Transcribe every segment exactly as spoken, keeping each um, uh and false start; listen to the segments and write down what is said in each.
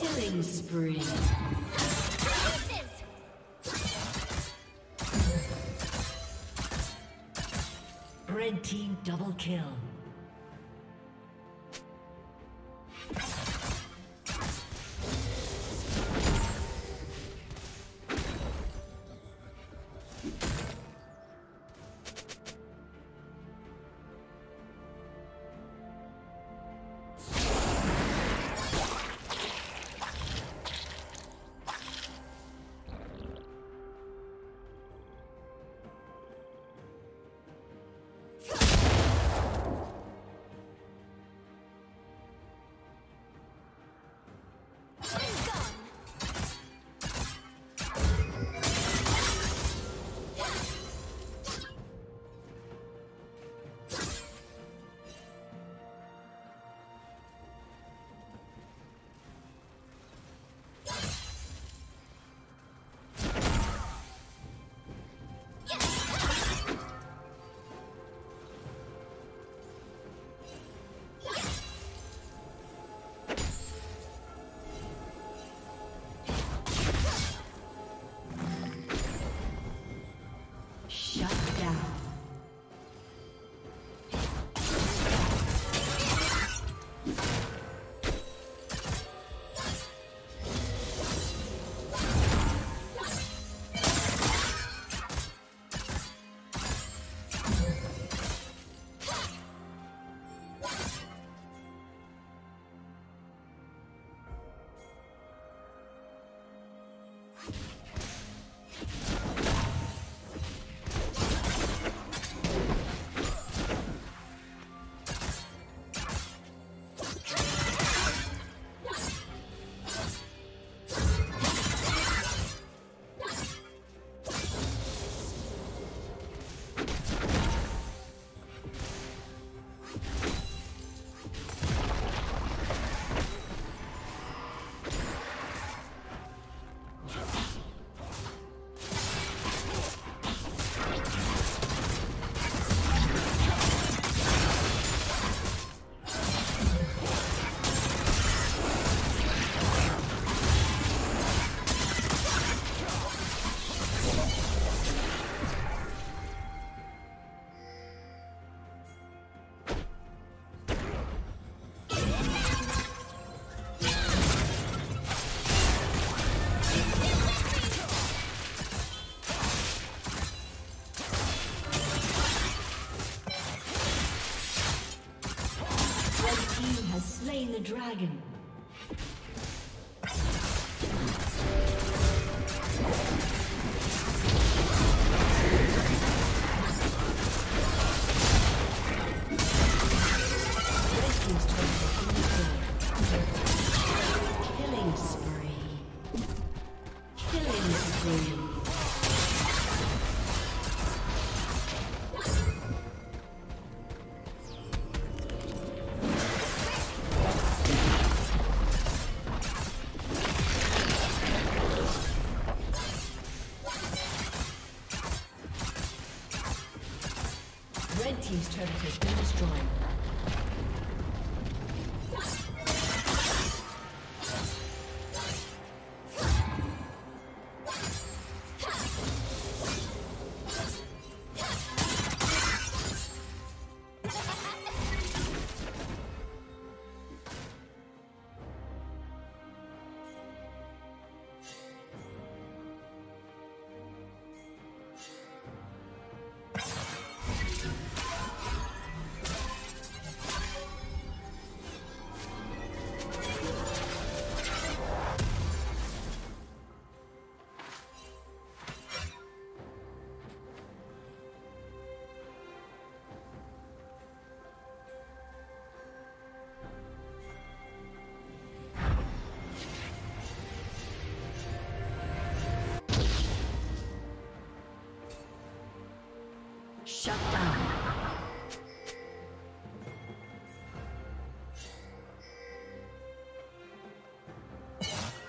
Killing spree. Red team double kill. Dragon. Team's turret has been destroyed. Shut down. Rampage.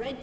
Red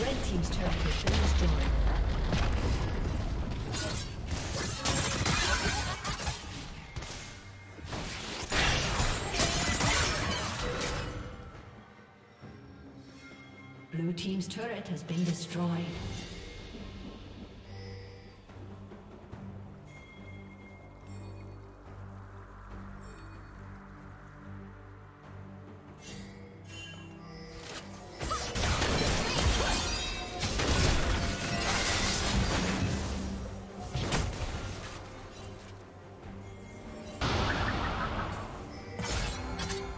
Red team's turret has been destroyed. Blue team's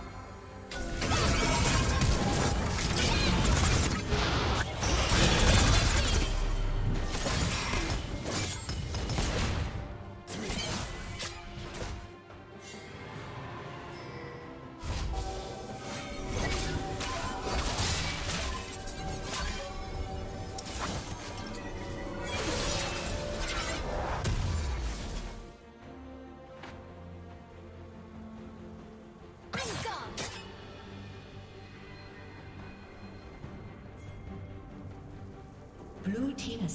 turret has been destroyed. Blue team has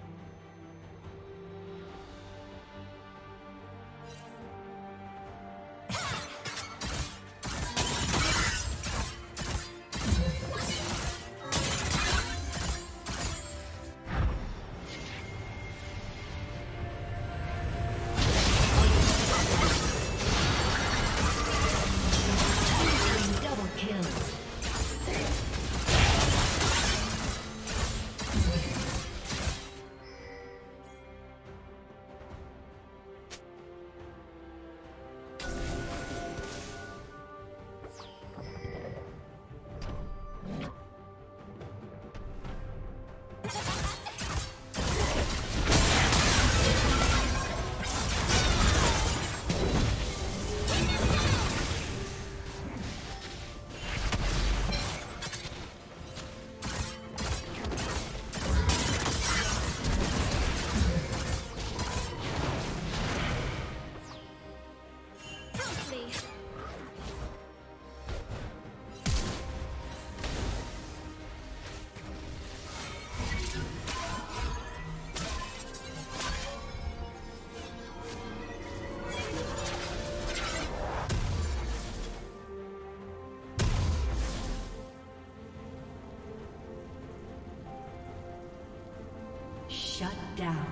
Shut down.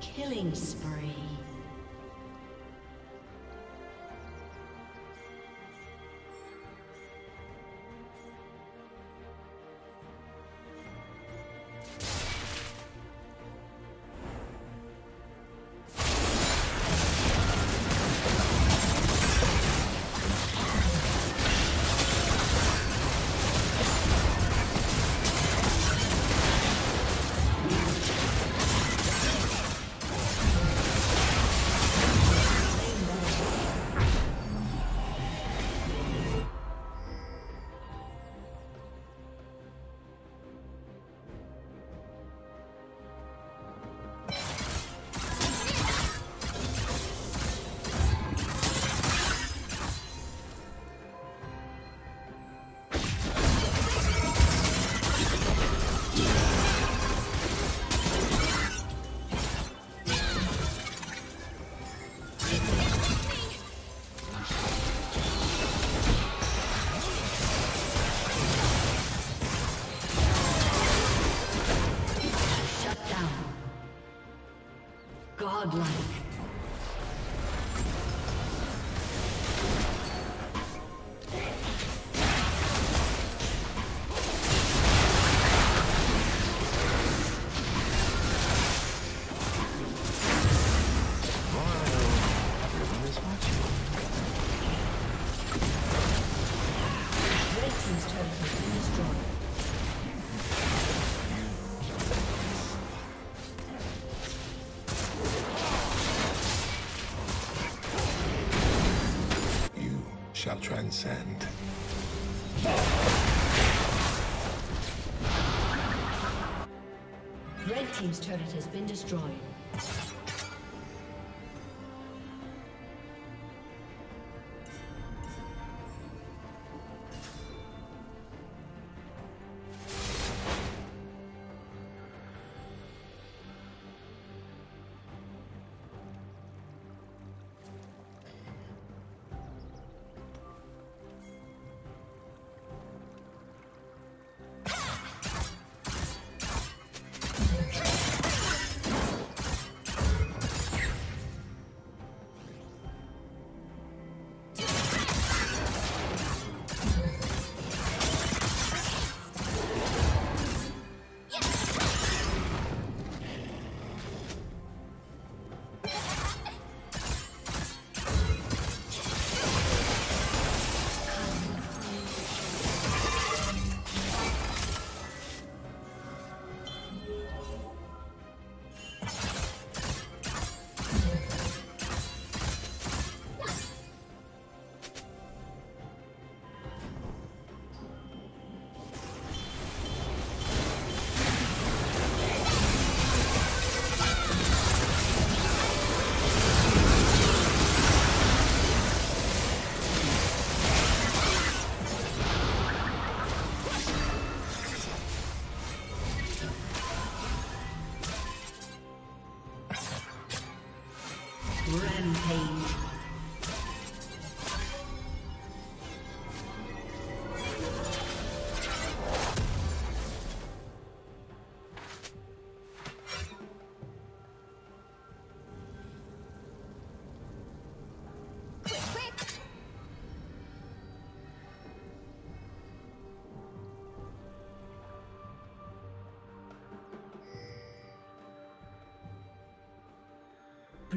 Killing spree. Godlike. Shall transcend. Red team's turret has been destroyed. Rampage.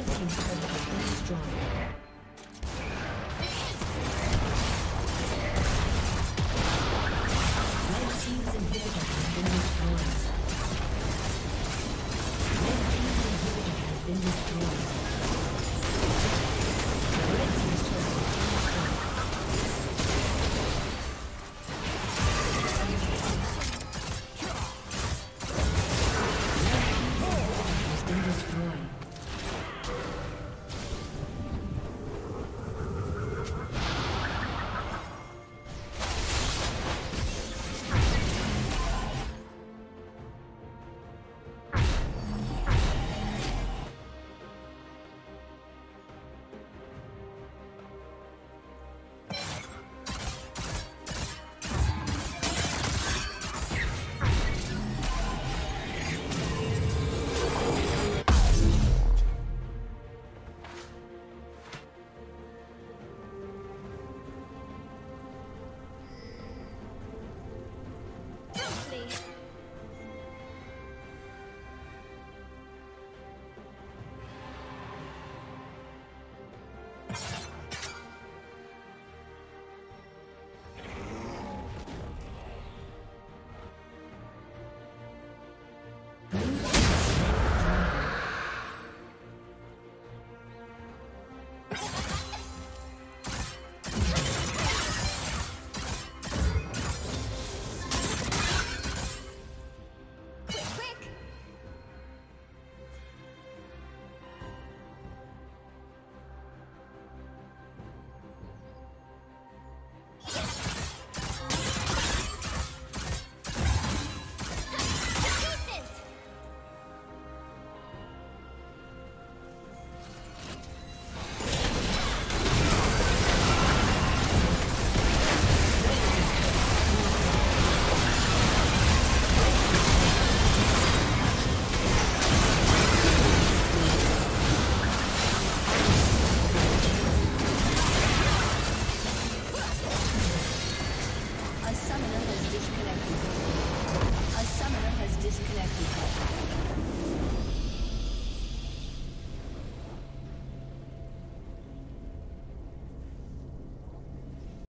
Red team's turret has been destroyed. Destroyed.